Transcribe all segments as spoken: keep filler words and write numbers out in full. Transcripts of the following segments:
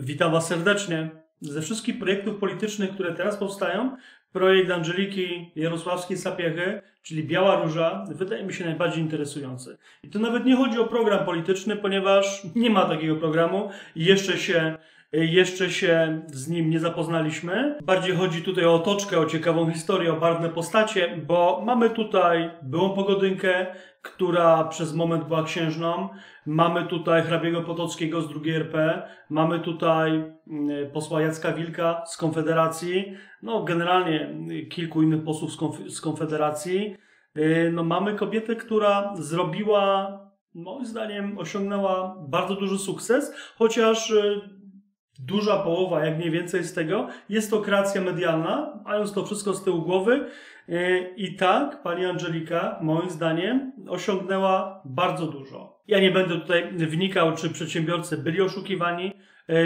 Witam Was serdecznie. Ze wszystkich projektów politycznych, które teraz powstają, projekt Angeliki Jarosławskiej Sapiechy, czyli Biała Róża, wydaje mi się najbardziej interesujący. I to nawet nie chodzi o program polityczny, ponieważ nie ma takiego programu i jeszcze się, jeszcze się z nim nie zapoznaliśmy. Bardziej chodzi tutaj o otoczkę, o ciekawą historię, o barwne postacie, bo mamy tutaj byłą pogodynkę, która przez moment była księżną. Mamy tutaj hrabiego Potockiego z drugiej R P. Mamy tutaj posła Jacka Wilka z Konfederacji. No generalnie kilku innych posłów z, konf z Konfederacji. No mamy kobietę, która zrobiła, moim zdaniem osiągnęła bardzo duży sukces, chociaż duża połowa, jak mniej więcej z tego, jest to kreacja medialna, mając to wszystko z tyłu głowy. I tak, pani Angelika, moim zdaniem, osiągnęła bardzo dużo. Ja nie będę tutaj wnikał, czy przedsiębiorcy byli oszukiwani,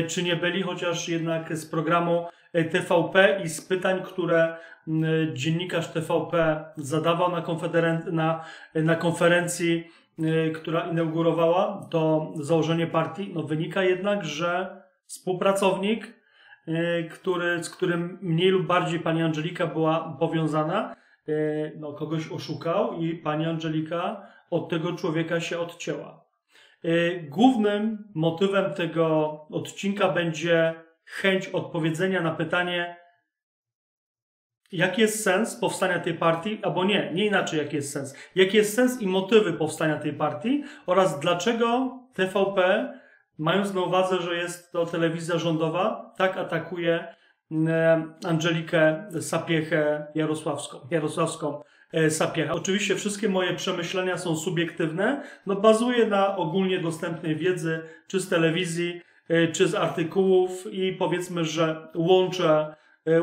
czy nie byli, chociaż jednak z programu T V P i z pytań, które dziennikarz T V P zadawał na, na, na konferencji, która inaugurowała to założenie partii, no wynika jednak, że współpracownik, który, z którym mniej lub bardziej pani Angelika była powiązana, no, kogoś oszukał i pani Angelika od tego człowieka się odcięła. Głównym motywem tego odcinka będzie chęć odpowiedzenia na pytanie, jaki jest sens powstania tej partii, albo nie, nie inaczej, jaki jest sens. Jaki jest sens i motywy powstania tej partii oraz dlaczego T V P, mając na uwadze, że jest to telewizja rządowa, tak atakuje Angelikę Sapiechę Jarosławską. Jarosławską Sapieha. Oczywiście wszystkie moje przemyślenia są subiektywne, no bazuję na ogólnie dostępnej wiedzy, czy z telewizji, czy z artykułów i powiedzmy, że łączę,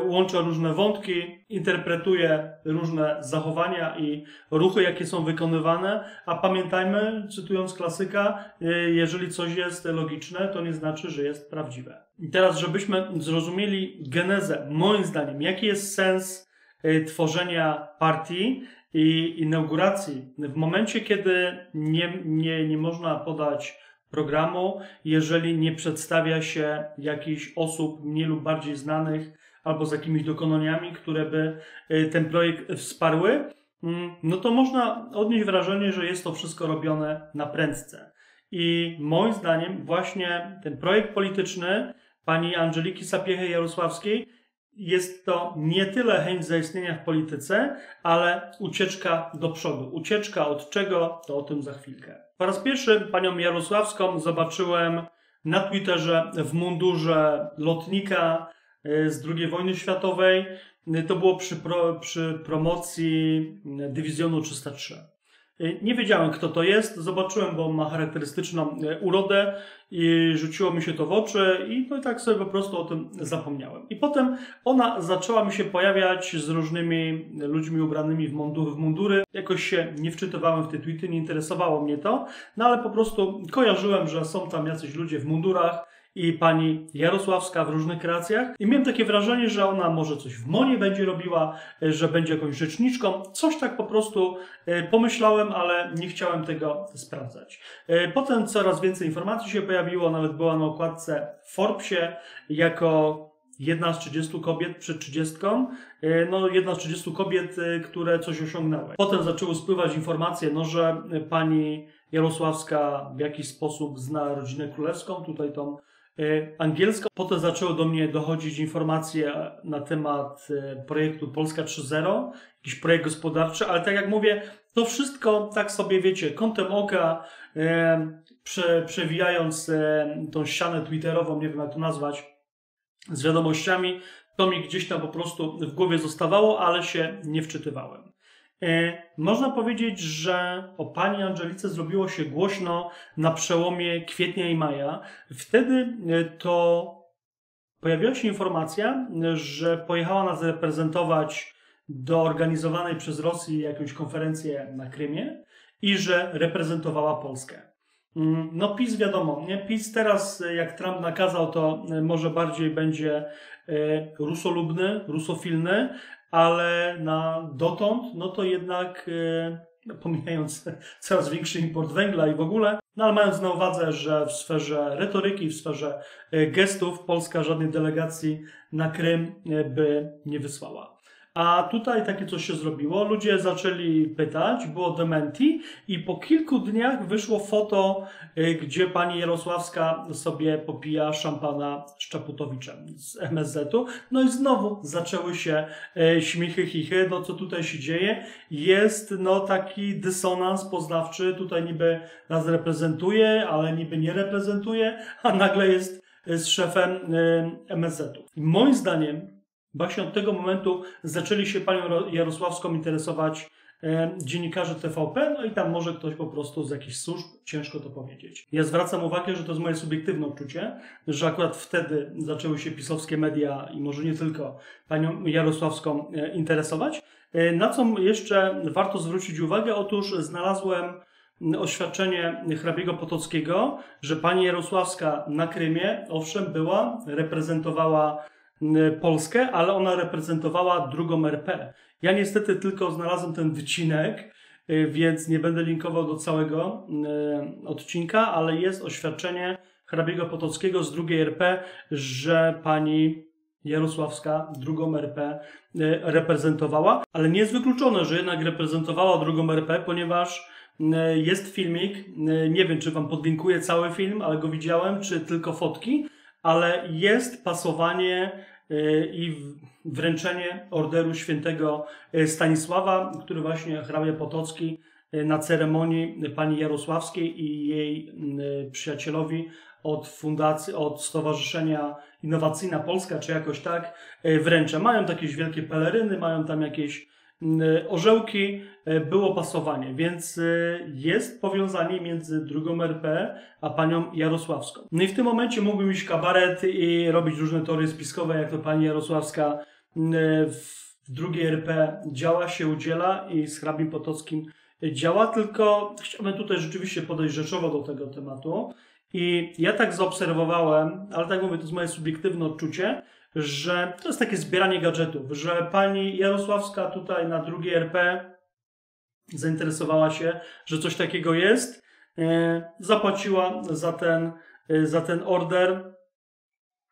łączę różne wątki, interpretuję różne zachowania i ruchy, jakie są wykonywane, a pamiętajmy, cytując klasyka, jeżeli coś jest logiczne, to nie znaczy, że jest prawdziwe. I teraz, żebyśmy zrozumieli genezę, moim zdaniem, jaki jest sens tworzenia partii i inauguracji w momencie, kiedy nie, nie, nie można podać programu, jeżeli nie przedstawia się jakichś osób mniej lub bardziej znanych, albo z jakimiś dokonaniami, które by ten projekt wsparły, no to można odnieść wrażenie, że jest to wszystko robione na prędce. I moim zdaniem właśnie ten projekt polityczny pani Angeliki Sapiechy Jarosławskiej jest to nie tyle chęć zaistnienia w polityce, ale ucieczka do przodu. Ucieczka od czego, to o tym za chwilkę. Po raz pierwszy panią Jarosławską zobaczyłem na Twitterze w mundurze lotnika z drugiej wojny światowej. To było przy, pro, przy promocji dywizjonu trzysta trzy. Nie wiedziałem, kto to jest. Zobaczyłem, bo ma charakterystyczną urodę i rzuciło mi się to w oczy i no i tak sobie po prostu o tym zapomniałem. I potem ona zaczęła mi się pojawiać z różnymi ludźmi ubranymi w mundury. W mundury. Jakoś się nie wczytywałem w te tweety, nie interesowało mnie to, no ale po prostu kojarzyłem, że są tam jacyś ludzie w mundurach, i pani Jarosławska w różnych kreacjach. I miałem takie wrażenie, że ona może coś w Monie będzie robiła, że będzie jakąś rzeczniczką. Coś tak po prostu pomyślałem, ale nie chciałem tego sprawdzać. Potem coraz więcej informacji się pojawiło. Nawet była na okładce w Forbesie jako jedna z trzydziestu kobiet przed trzydziestką. No, jedna z trzydziestu kobiet, które coś osiągnęły. Potem zaczęły spływać informacje, no, że pani Jarosławska w jakiś sposób zna rodzinę królewską, tutaj tą angielską. Potem zaczęły do mnie dochodzić informacje na temat projektu Polska trzy zero, jakiś projekt gospodarczy, ale tak jak mówię, to wszystko tak sobie, wiecie, kątem oka, prze, przewijając tą ścianę twitterową, nie wiem jak to nazwać, z wiadomościami, to mi gdzieś tam po prostu w głowie zostawało, ale się nie wczytywałem. Można powiedzieć, że o pani Angelice zrobiło się głośno na przełomie kwietnia i maja. Wtedy to pojawiła się informacja, że pojechała nas reprezentować do organizowanej przez Rosję jakąś konferencję na Krymie i że reprezentowała Polskę. No PiS wiadomo, nie? PiS teraz, jak Trump nakazał, to może bardziej będzie rusolubny, rusofilny, ale na dotąd, no to jednak, pomijając coraz większy import węgla i w ogóle, No ale mając na uwadze, że w sferze retoryki, w sferze gestów Polska żadnej delegacji na Krym by nie wysłała. A tutaj takie coś się zrobiło. Ludzie zaczęli pytać, było dementi i po kilku dniach wyszło foto, gdzie pani Jarosławska sobie popija szampana z Czaputawiczem z M S Z-u. No i znowu zaczęły się śmichy, chichy. No co tutaj się dzieje? Jest no taki dysonans poznawczy. Tutaj niby nas reprezentuje, ale niby nie reprezentuje, a nagle jest z szefem M S Z-u. I moim zdaniem właśnie od tego momentu zaczęli się panią Jarosławską interesować e, dziennikarze T V P, no i tam może ktoś po prostu z jakichś służb, ciężko to powiedzieć. Ja zwracam uwagę, że to jest moje subiektywne odczucie, że akurat wtedy zaczęły się pisowskie media i może nie tylko panią Jarosławską e, interesować. E, na co jeszcze warto zwrócić uwagę? Otóż znalazłem oświadczenie hrabiego Potockiego, że pani Jarosławska na Krymie, owszem, była, reprezentowała Polskę, ale ona reprezentowała drugą R P. Ja niestety tylko znalazłem ten wycinek, więc nie będę linkował do całego odcinka, ale jest oświadczenie hrabiego Potockiego z drugiej R P, że pani Jarosławska drugą R P reprezentowała, ale nie jest wykluczone, że jednak reprezentowała drugą R P, ponieważ jest filmik, nie wiem czy wam podlinkuję cały film, ale go widziałem, czy tylko fotki, ale jest pasowanie i wręczenie orderu świętego Stanisława, który właśnie hrabia Potocki na ceremonii pani Jarosławskiej i jej przyjacielowi od fundacji, od Stowarzyszenia Innowacyjna Polska, czy jakoś tak, wręcza. Mają jakieś wielkie peleryny, mają tam jakieś orzełki, było pasowanie, więc jest powiązanie między drugą R P a panią Jarosławską. No i w tym momencie mógłbym iść kabaret i robić różne teorie spiskowe, jak to pani Jarosławska w drugiej R P działa, się udziela i z hrabim Potockim działa, tylko chciałbym tutaj rzeczywiście podejść rzeczowo do tego tematu i ja tak zaobserwowałem, ale tak mówię, to jest moje subiektywne odczucie, że to jest takie zbieranie gadżetów, że pani Jarosławska tutaj na drugiej R P zainteresowała się, że coś takiego jest, zapłaciła za ten, za ten order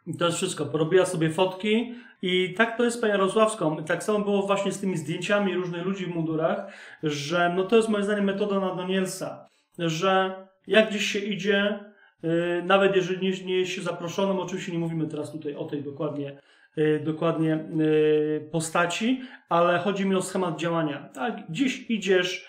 i to jest wszystko. Porobiła sobie fotki i tak to jest z panią Jarosławską. Tak samo było właśnie z tymi zdjęciami różnych ludzi w mundurach, że no to jest moim zdaniem metoda na Donielsa, że jak gdzieś się idzie, nawet jeżeli nie, nie jest się zaproszonym, oczywiście nie mówimy teraz tutaj o tej dokładnie, dokładnie postaci, ale chodzi mi o schemat działania. Tak, gdzieś idziesz,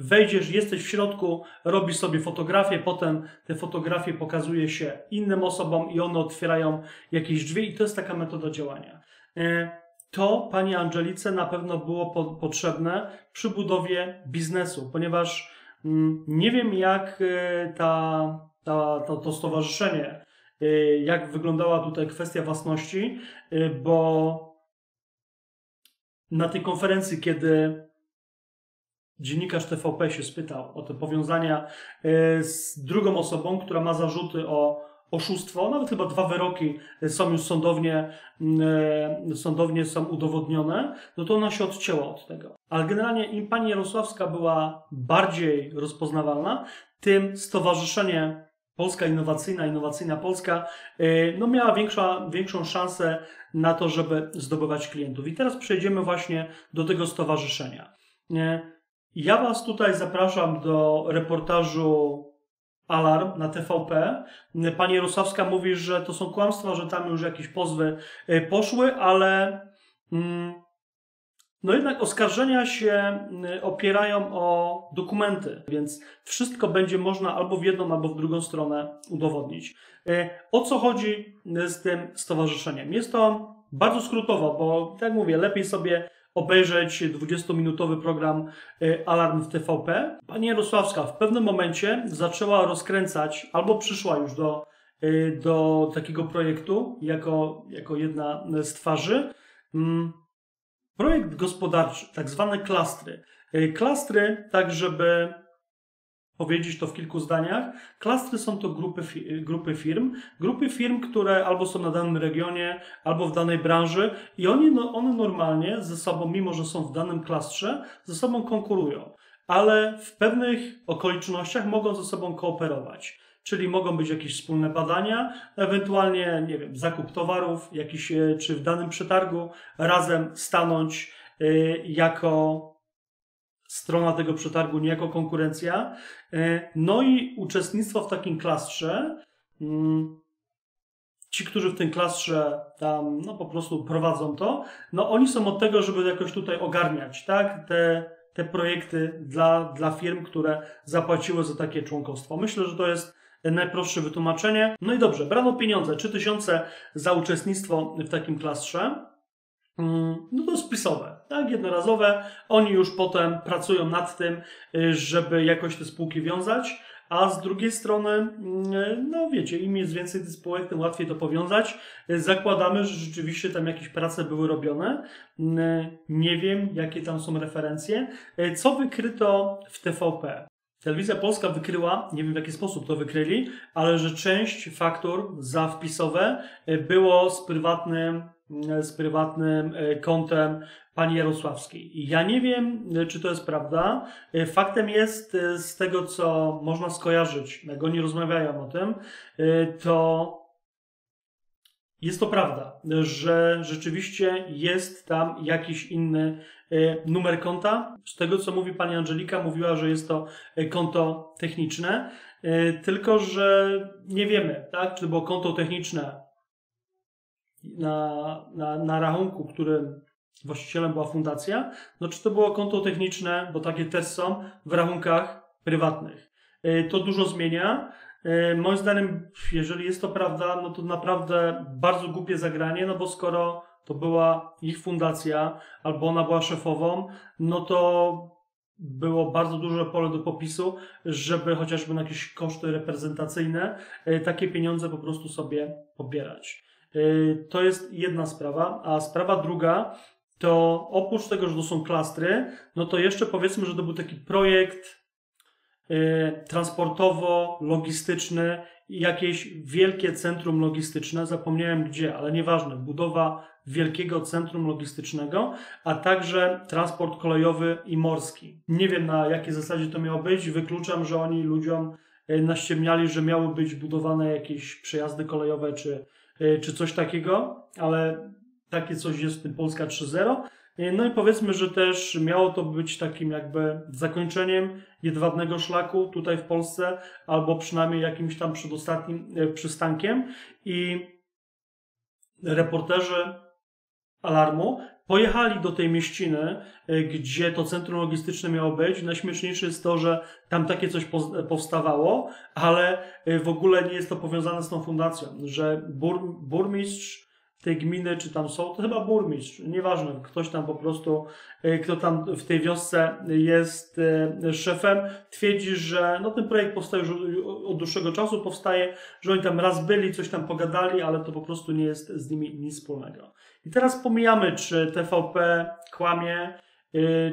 wejdziesz, jesteś w środku, robisz sobie fotografię, potem te fotografie pokazuje się innym osobom i one otwierają jakieś drzwi i to jest taka metoda działania. To pani Angelice na pewno było po, potrzebne przy budowie biznesu, ponieważ mm, nie wiem jak ta... To, to, to stowarzyszenie, jak wyglądała tutaj kwestia własności, bo na tej konferencji, kiedy dziennikarz T V P się spytał o te powiązania z drugą osobą, która ma zarzuty o oszustwo, nawet chyba dwa wyroki są już sądownie, sądownie są udowodnione, no to ona się odcięła od tego. Ale generalnie im pani Jarosławska była bardziej rozpoznawalna, tym stowarzyszenie Polska Innowacyjna, Innowacyjna Polska no miała większa, większą szansę na to, żeby zdobywać klientów. I teraz przejdziemy właśnie do tego stowarzyszenia. Ja was tutaj zapraszam do reportażu Alarm na T V P. Pani Jarosławska mówi, że to są kłamstwa, że tam już jakieś pozwy poszły, ale mm, no jednak oskarżenia się opierają o dokumenty, więc wszystko będzie można albo w jedną, albo w drugą stronę udowodnić. O co chodzi z tym stowarzyszeniem? Jest to bardzo skrótowo, bo tak mówię, lepiej sobie obejrzeć dwudziestominutowy program Alarm w T V P. Pani Jarosławska w pewnym momencie zaczęła rozkręcać, albo przyszła już do, do takiego projektu jako, jako jedna z twarzy, projekt gospodarczy, tak zwane klastry. Klastry, tak żeby powiedzieć to w kilku zdaniach, klastry są to grupy, grupy firm, grupy firm, które albo są na danym regionie, albo w danej branży i oni, one normalnie ze sobą, mimo że są w danym klastrze, ze sobą konkurują. ale w pewnych okolicznościach mogą ze sobą kooperować. Czyli mogą być jakieś wspólne badania, ewentualnie, nie wiem, zakup towarów, jakiś, czy w danym przetargu razem stanąć y, jako strona tego przetargu, nie jako konkurencja. Y, no i uczestnictwo w takim klastrze. Y, Ci, którzy w tym klastrze tam, no po prostu prowadzą to, no oni są od tego, żeby jakoś tutaj ogarniać, tak, te, te projekty dla, dla firm, które zapłaciły za takie członkostwo. Myślę, że to jest najprostsze wytłumaczenie. No i dobrze, brano pieniądze, trzy tysiące za uczestnictwo w takim klastrze. No to spisowe, tak, jednorazowe. Oni już potem pracują nad tym, żeby jakoś te spółki wiązać. A z drugiej strony, no wiecie, im jest więcej tych spółek, tym łatwiej to powiązać. Zakładamy, że rzeczywiście tam jakieś prace były robione. Nie wiem, jakie tam są referencje. Co wykryto w T V P? Telewizja Polska wykryła, nie wiem w jaki sposób to wykryli, ale że część faktur za wpisowe było z prywatnym, z prywatnym kontem pani Jarosławskiej. Ja nie wiem, czy to jest prawda. Faktem jest, z tego co można skojarzyć, jak oni rozmawiają o tym, to jest to prawda, że rzeczywiście jest tam jakiś inny numer konta. Z tego co mówi pani Angelika, mówiła, że jest to konto techniczne, tylko że nie wiemy, tak, czy było konto techniczne Na, na, na rachunku, którym właścicielem była fundacja, no czy to było konto techniczne, bo takie też są w rachunkach prywatnych. To dużo zmienia. Moim zdaniem, jeżeli jest to prawda, no to naprawdę bardzo głupie zagranie, no bo skoro to była ich fundacja, albo ona była szefową, no to było bardzo duże pole do popisu, żeby chociażby na jakieś koszty reprezentacyjne takie pieniądze po prostu sobie pobierać. To jest jedna sprawa, a sprawa druga to oprócz tego, że to są klastry, no to jeszcze powiedzmy, że to był taki projekt transportowo-logistyczny, jakieś wielkie centrum logistyczne, zapomniałem gdzie, ale nieważne, budowa wielkiego centrum logistycznego, a także transport kolejowy i morski. Nie wiem, na jakiej zasadzie to miało być, wykluczam, że oni ludziom naściemniali, że miały być budowane jakieś przejazdy kolejowe czy czy coś takiego, ale takie coś jest w tym Polska trzy zero. No i powiedzmy, że też miało to być takim jakby zakończeniem jedwabnego szlaku tutaj w Polsce, albo przynajmniej jakimś tam przedostatnim przystankiem. I reporterzy Alarmu pojechali do tej mieściny, gdzie to centrum logistyczne miało być. Najśmieszniejsze jest to, że tam takie coś powstawało, ale w ogóle nie jest to powiązane z tą fundacją, że bur, burmistrz tej gminy, czy tam są, to chyba burmistrz, nieważne, ktoś tam po prostu, kto tam w tej wiosce jest szefem, twierdzi, że no ten projekt powstał już od dłuższego czasu, powstaje, że oni tam raz byli, coś tam pogadali, ale to po prostu nie jest z nimi nic wspólnego. I teraz pomijamy, czy T V P kłamie,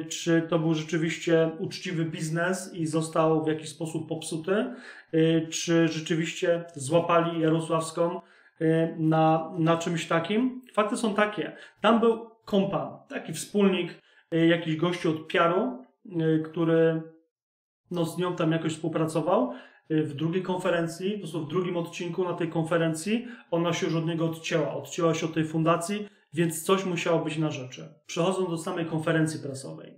czy to był rzeczywiście uczciwy biznes i został w jakiś sposób popsuty, czy rzeczywiście złapali Jarosławską Na, na czymś takim. Fakty są takie. Tam był kompan, taki wspólnik, jakiś gościu od P R u, który no, z nią tam jakoś współpracował. W drugiej konferencji, po prostu w drugim odcinku na tej konferencji, ona się już od niego odcięła. Odcięła się od tej fundacji, więc coś musiało być na rzeczy. Przechodząc do samej konferencji prasowej,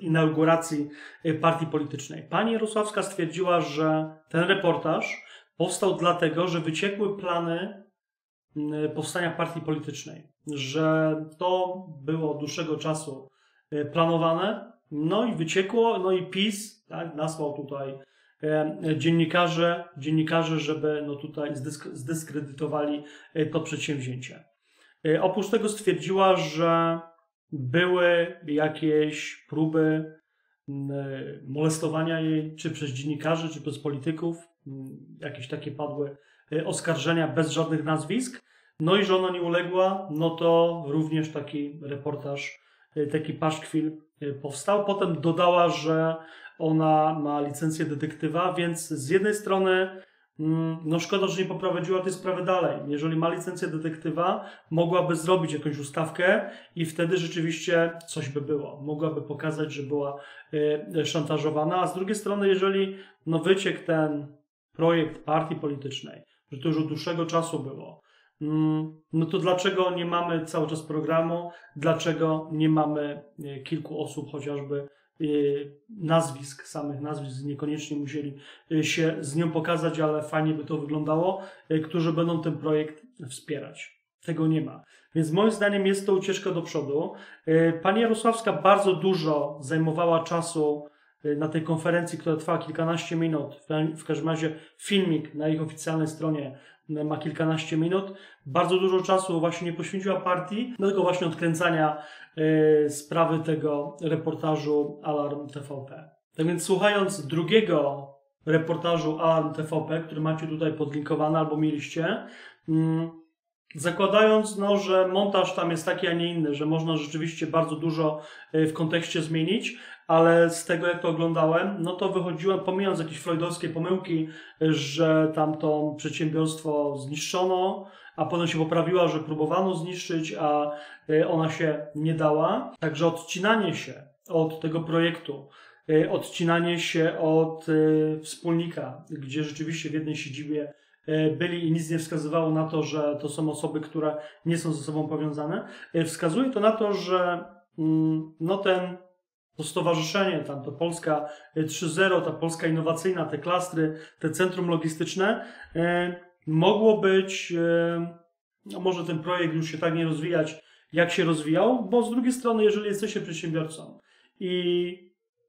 inauguracji partii politycznej, pani Jarosławska stwierdziła, że ten reportaż powstał dlatego, że wyciekły plany powstania partii politycznej, że to było od dłuższego czasu planowane, no i wyciekło, no i PiS, tak, nasłał tutaj dziennikarzy, dziennikarzy, żeby no tutaj zdysk zdyskredytowali to przedsięwzięcie. Oprócz tego stwierdziła, że były jakieś próby molestowania jej, czy przez dziennikarzy, czy przez polityków, jakieś takie padły oskarżenia bez żadnych nazwisk, no i że ona nie uległa, no to również taki reportaż, taki paszkwil powstał. Potem dodała, że ona ma licencję detektywa, więc z jednej strony No szkoda, że nie poprowadziła tej sprawy dalej. Jeżeli ma licencję detektywa, mogłaby zrobić jakąś ustawkę i wtedy rzeczywiście coś by było. Mogłaby pokazać, że była y, szantażowana. A z drugiej strony, jeżeli no, wyciekł ten projekt partii politycznej, że to już od dłuższego czasu było, y, no to dlaczego nie mamy cały czas programu? Dlaczego nie mamy y, kilku osób chociażby, nazwisk, samych nazwisk, niekoniecznie musieli się z nią pokazać, ale fajnie by to wyglądało, którzy będą ten projekt wspierać. Tego nie ma. Więc moim zdaniem jest to ucieczka do przodu. Pani Jarosławska bardzo dużo zajmowała czasu na tej konferencji, która trwała kilkanaście minut. W każdym razie filmik na ich oficjalnej stronie ma kilkanaście minut. Bardzo dużo czasu właśnie nie poświęciła partii, dlatego właśnie odkręcania y, sprawy tego reportażu Alarm T V P. Tak więc słuchając drugiego reportażu Alarm T V P, który macie tutaj podlinkowany albo mieliście, y, zakładając, no, że montaż tam jest taki, a nie inny, że można rzeczywiście bardzo dużo w kontekście zmienić, ale z tego, jak to oglądałem, no to wychodziłem, pomijając jakieś freudowskie pomyłki, że tam to przedsiębiorstwo zniszczono, a potem się poprawiła, że próbowano zniszczyć, a ona się nie dała. Także odcinanie się od tego projektu, odcinanie się od wspólnika, gdzie rzeczywiście w jednej siedzibie byli i nic nie wskazywało na to, że to są osoby, które nie są ze sobą powiązane. Wskazuje to na to, że no ten, to stowarzyszenie, tam to Polska trzy zero, ta Polska Innowacyjna, te klastry, te centrum logistyczne, mogło być, no może ten projekt już się tak nie rozwijać, jak się rozwijał, bo z drugiej strony, jeżeli jesteście przedsiębiorcą i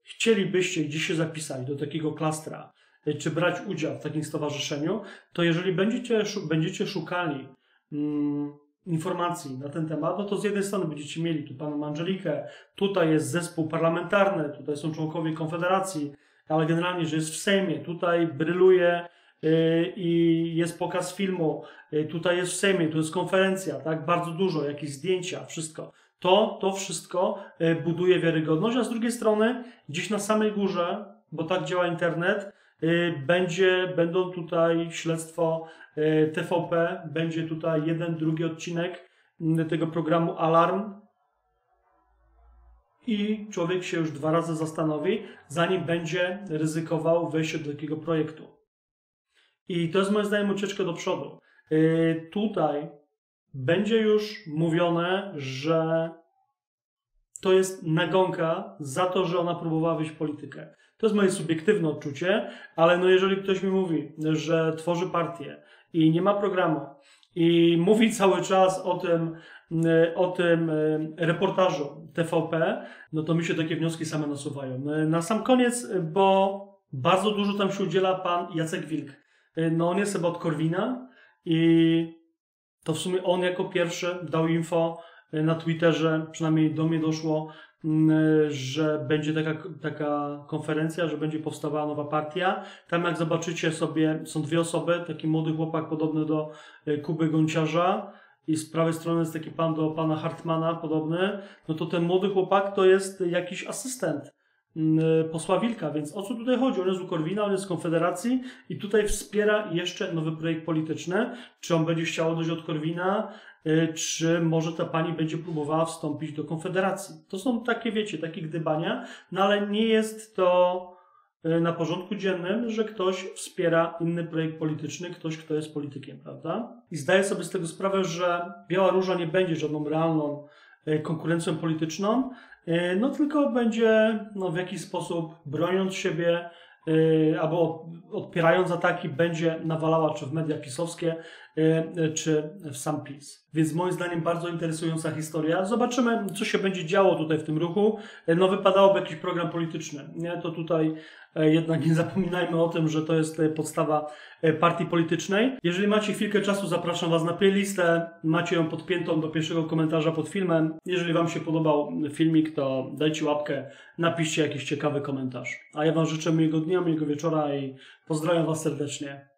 chcielibyście gdzieś się zapisać do takiego klastra, czy brać udział w takim stowarzyszeniu, to jeżeli będziecie, będziecie szukali mm, informacji na ten temat, no to z jednej strony będziecie mieli tu panią Angelikę, tutaj jest zespół parlamentarny, tutaj są członkowie Konfederacji, ale generalnie, że jest w Sejmie, tutaj bryluje yy, i jest pokaz filmu, yy, tutaj jest w Sejmie, tu jest konferencja, tak, bardzo dużo, jakieś zdjęcia, wszystko. To, to wszystko yy, buduje wiarygodność, a z drugiej strony gdzieś na samej górze, bo tak działa internet, Będzie, będą tutaj śledztwo T V P, będzie tutaj jeden, drugi odcinek tego programu Alarm i człowiek się już dwa razy zastanowi, zanim będzie ryzykował wejście do takiego projektu. I to jest moim zdaniem ucieczka do przodu. Tutaj będzie już mówione, że to jest nagonka za to, że ona próbowała wyjść w politykę. To jest moje subiektywne odczucie, ale no jeżeli ktoś mi mówi, że tworzy partię i nie ma programu i mówi cały czas o tym, o tym reportażu T V P, no to mi się takie wnioski same nasuwają. Na sam koniec, bo bardzo dużo tam się udziela pan Jacek Wilk. No on jest chyba od Korwina i to w sumie on jako pierwszy dał info na Twitterze, przynajmniej do mnie doszło, że będzie taka, taka konferencja, że będzie powstawała nowa partia. Tam jak zobaczycie sobie, są dwie osoby, taki młody chłopak podobny do Kuby Gonciarza i z prawej strony jest taki pan do pana Hartmana podobny, no to ten młody chłopak to jest jakiś asystent posła Wilka, więc o co tutaj chodzi? On jest u Korwina, on jest z Konfederacji i tutaj wspiera jeszcze nowy projekt polityczny. Czy on będzie chciał dojść od Korwina, czy może ta pani będzie próbowała wstąpić do Konfederacji. To są takie, wiecie, takie gdybania, no ale nie jest to na porządku dziennym, że ktoś wspiera inny projekt polityczny, ktoś, kto jest politykiem, prawda? I zdaję sobie z tego sprawę, że Biała Róża nie będzie żadną realną konkurencją polityczną, no tylko będzie no, w jakiś sposób broniąc siebie, albo odpierając ataki, będzie nawalała czy w media pisowskie, czy w sam PiS. Więc moim zdaniem bardzo interesująca historia. Zobaczymy, co się będzie działo tutaj w tym ruchu. No wypadałoby jakiś program polityczny. Nie? To tutaj jednak nie zapominajmy o tym, że to jest podstawa partii politycznej. Jeżeli macie chwilkę czasu, zapraszam Was na playlistę. Macie ją podpiętą do pierwszego komentarza pod filmem. Jeżeli Wam się podobał filmik, to dajcie łapkę, napiszcie jakiś ciekawy komentarz. A ja Wam życzę miłego dnia, miłego wieczora i pozdrawiam Was serdecznie.